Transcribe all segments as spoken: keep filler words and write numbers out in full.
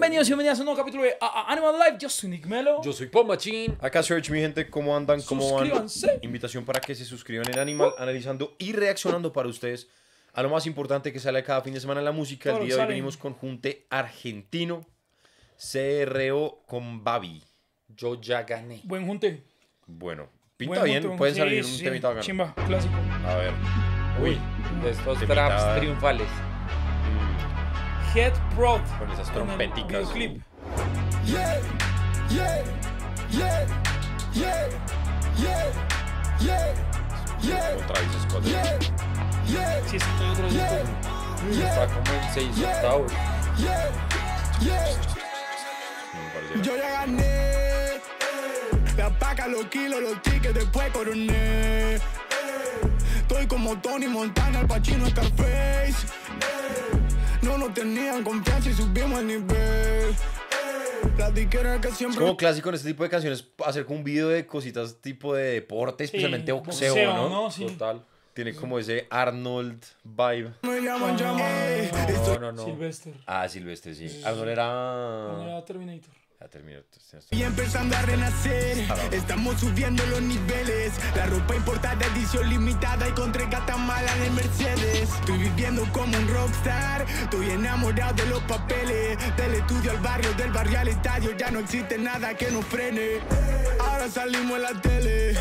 Bienvenidos y bienvenidas a un nuevo capítulo de Anymal Live. Yo soy Nick Melo. Yo soy Pombachín. Acá Search, mi gente, ¿cómo andan? ¿Cómo van? Invitación para que se suscriban en Animal, analizando y reaccionando para ustedes a lo más importante que sale cada fin de semana en la música. El día de hoy venimos con Junte Argentino, C R O con BHAVI. Yo ya gané. Buen Junte. Bueno, pinta bien, pueden salir un temita bacano. Chimba, clásico. A ver. Uy, de estos traps triunfales. Head Prod con esas trompeticas. Clip. Yeah, yeah, yeah, yeah, yeah, yeah, yeah. Otra vez Scott. Yeah, yeah, sí, está otro yeah, yeah, está como en seis yeah, octavos. Yeah, yeah. Yo ya gané. Me apaga los kilos, los tickets, después coroné. Estoy como Tony Montana, el Pacino, Scarface. No nos tenían confianza y subimos el nivel. Que siempre... Es como clásico en este tipo de canciones hacer como un video de cositas tipo de deporte, especialmente sí, boxeo, boxeo, ¿no? ¿no? Sí. Total. Tiene como ese Arnold vibe. Me llaman, no, no, no, no, no. Silvestre. Ah, Silvestre, sí. Arnold era... Era Terminator. Ya terminó. Y empezando a renacer, estamos subiendo los niveles. La ropa importada, edición limitada y con tres gatas malas en el Mercedes. Estoy viviendo como un rockstar, estoy enamorado de los papeles. Del estudio al barrio, del barrio al estadio, ya no existe nada que nos frene. Ahora salimos en la tele,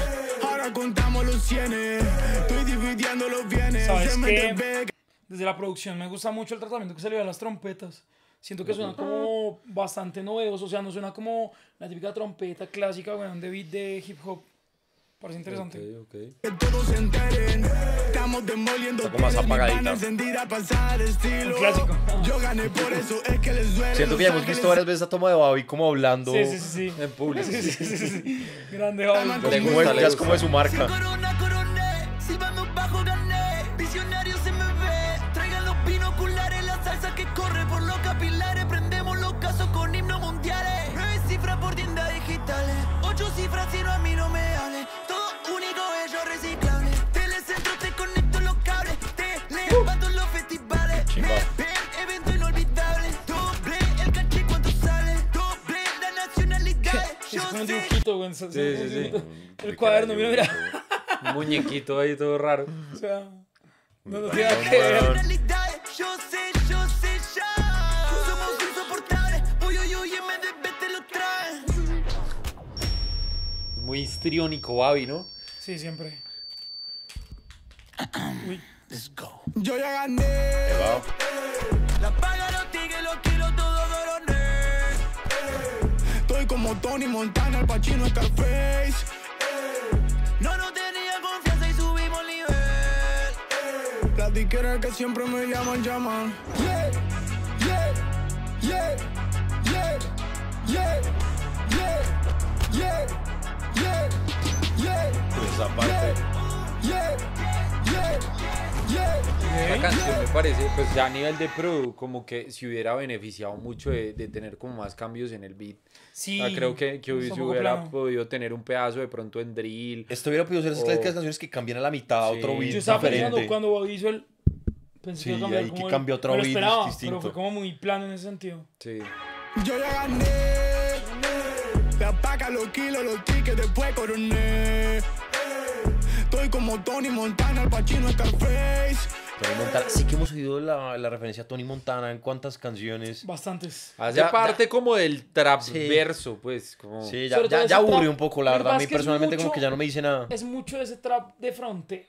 ahora contamos los cienes. Estoy dividiendo los bienes. ¿Sabes qué? Desde la producción me gusta mucho el tratamiento que se le da a las trompetas. Siento que suena como bastante novedoso, o sea, no suena como la típica trompeta clásica, bueno, de beat de hip hop. Parece interesante. Okay, okay. Está como más apagadita. Un clásico. Siento que ya hemos visto varias veces a Toma de BHAVI como hablando sí, sí, sí, sí. en público. Sí, sí, sí, sí. Grande BHAVI. Ya es como de su marca. Sí, sí, sí. El cuaderno, mira, mira. Un muñequito ahí todo raro. O sea, no nos tiene que ver. Yo sé, yo sé ya. Somos insoportables. Voy yo y M D B te lo trae. Muy histriónico, BHAVI, ¿no? Sí, siempre. Uy. Let's go. Yo ya gané. La paga los tigres, los kilos, todo doroné. Estoy como Tony Montana, el Pacino, Scarface. No nos tenía confianza y subimos nivel. La disquera que siempre me llaman, llaman. Yeah, yeah, yeah, yeah, yeah, yeah, yeah, yeah, yeah. Esa parte. Yeah, yeah, yeah, yeah. La canción me parece, pues ya a nivel de pro, como que se hubiera beneficiado mucho de, de tener como más cambios en el beat. Sí, o sea, creo que, que hubiera, hubiera podido tener un pedazo de pronto en drill. Esto hubiera podido ser esas o... canciones que cambian a la mitad a sí. otro beat. Yo estaba diferente. Pensando cuando BHAVI hizo el... Pensé sí, que cambió ahí que cambió otro beat esperaba, distinto. Pero fue como muy plano en ese sentido. Sí. Yo ya gané. La paga, los kilos, los tickets, después coroné. Estoy como Tony Montana, el Pacino, Scarface. Tony Montana. Sí que hemos oído la, la referencia a Tony Montana en cuántas canciones. Bastantes. Hace ya, parte ya, como del trap sí. verso, pues. Como... Sí, ya, ya, ya aburrió un poco, la verdad. A mí personalmente mucho, como que ya no me dice nada. Es mucho ese trap de fronteo.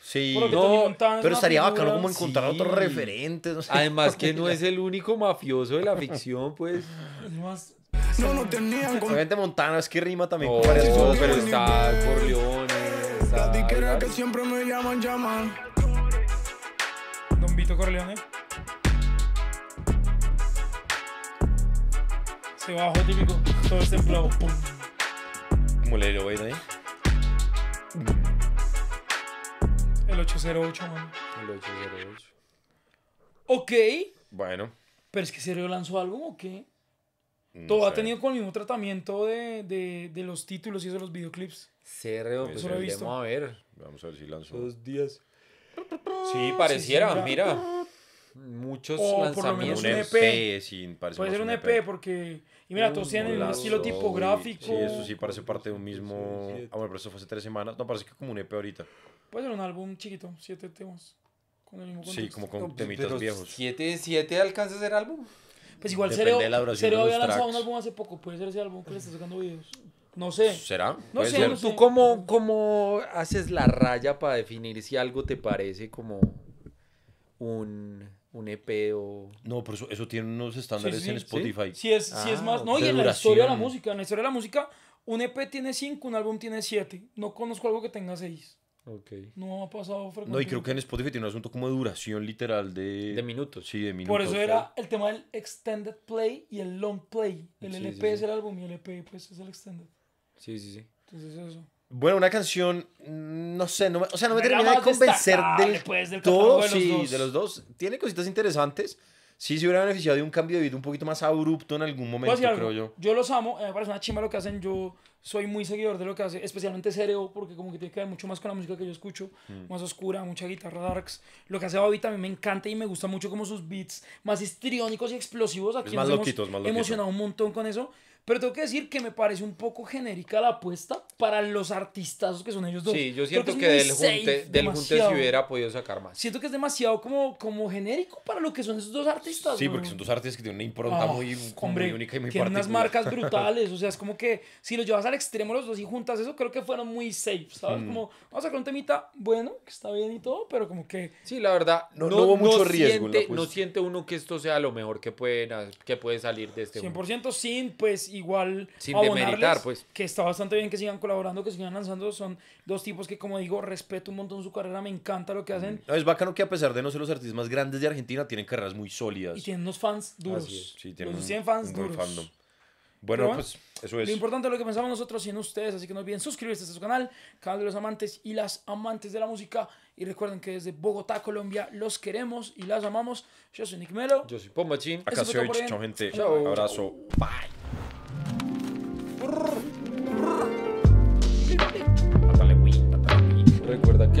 Sí, no, pero estaría figura, bacano como encontrar sí. otros referentes. No sé. Además que no es el único mafioso de la ficción, pues. Además... No, no tenían... Obviamente Montana, es que rima también. No, oh, pero está Corleón, está... La que siempre me llaman, llaman. Don Vito Corleone. Se bajó típico, todo este empleo. ¿Cómo le lo veis ahí? El ocho cero ocho, man. El ocho cero ocho. Ok. Bueno. Pero es que serio lanzó álbum o qué? No todo sé. Ha tenido con el mismo tratamiento de, de, de los títulos y eso de los videoclips. C R O, pues eso lo he visto. Vamos a ver. Vamos a ver si lanzó. Dos días. Sí, pareciera, sí, sí, mira. muchos o lanzamientos. Por lo menos un E P. Sí, puede ser un E P, E P porque... Y mira, todos tienen el estilo tipográfico. Sí, eso sí parece parte de un mismo... Ah, bueno, pero eso fue hace tres semanas. No, parece que como un E P ahorita. Puede ser un álbum chiquito, siete temas. Con el mismo sí, como con temitas no, viejos. ¿Siete, siete alcanza a ser álbum? Pues igual C R O había lanzado un álbum hace poco. Puede ser ese álbum que le está sacando videos. No sé. ¿Será? No sé, no sé. ¿Tú cómo, cómo haces la raya para definir si algo te parece como un, un E P o...? No, pero eso, eso tiene unos estándares sí, sí, en Spotify. Sí, sí es, ah, sí es más... No, y en la historia de la música. En la historia de la música, un E P tiene cinco, un álbum tiene siete. No conozco algo que tenga seis. Okay. No ha pasado frecuentemente. No, y creo que en Spotify tiene un asunto como de duración literal de... De minutos. Sí, de minutos. Por eso era el tema del extended play y el long play. El sí, L P sí, es sí. el álbum y el E P pues es el extended. Sí, sí, sí. Entonces eso. Bueno, una canción, no sé, no me, o sea, no me termina de convencer del, pues, del todo, de sí, dos. de los dos. Tiene cositas interesantes. Sí, se hubiera beneficiado de un cambio de vida un poquito más abrupto en algún momento, creo algo. yo. Yo los amo, me parece una chimba lo que hacen, yo soy muy seguidor de lo que hace, especialmente C R O, porque como que tiene que ver mucho más con la música que yo escucho, mm. más oscura, mucha guitarra darks. Lo que hace BHAVI también me encanta y me gusta mucho como sus beats más histriónicos y explosivos. Aquí es más nos loquitos, hemos más emocionado un montón con eso. Pero tengo que decir que me parece un poco genérica la apuesta para los artistazos que son ellos dos. Sí, yo siento que, que del junte, del junte se hubiera podido sacar más. Siento que es demasiado como, como genérico para lo que son esos dos artistas. Sí, ¿no? Porque son dos artistas que tienen una impronta oh, muy, hombre, muy única y muy particular. Tienen unas marcas brutales. O sea, es como que si lo llevas al extremo los dos y juntas eso, creo que fueron muy safe, ¿sabes? Mm. Como, vamos a sacar un temita bueno, que está bien y todo, pero como que... Sí, la verdad, no, no, no hubo mucho no riesgo. Siente, no siente uno que esto sea lo mejor que, pueden, que puede salir de este mundo. cien por ciento sin, pues... igual sin demeritar, pues que está bastante bien que sigan colaborando, que sigan lanzando. Son dos tipos que, como digo, respeto un montón su carrera, me encanta lo que hacen. No, es bacano que a pesar de no ser los artistas más grandes de Argentina, tienen carreras muy sólidas y tienen unos fans duros. Sí, tienen, los tienen fans duros. Bueno, bueno, pues eso es lo importante, lo que pensamos nosotros y en ustedes, así que no olviden suscribirse a su canal, canal de los amantes y las amantes de la música, y recuerden que desde Bogotá, Colombia, los queremos y las amamos. Yo soy Nick Melo, yo soy Pombachín, acá soy. Chao, gente. Chao. Abrazo. Bye. Recuerda que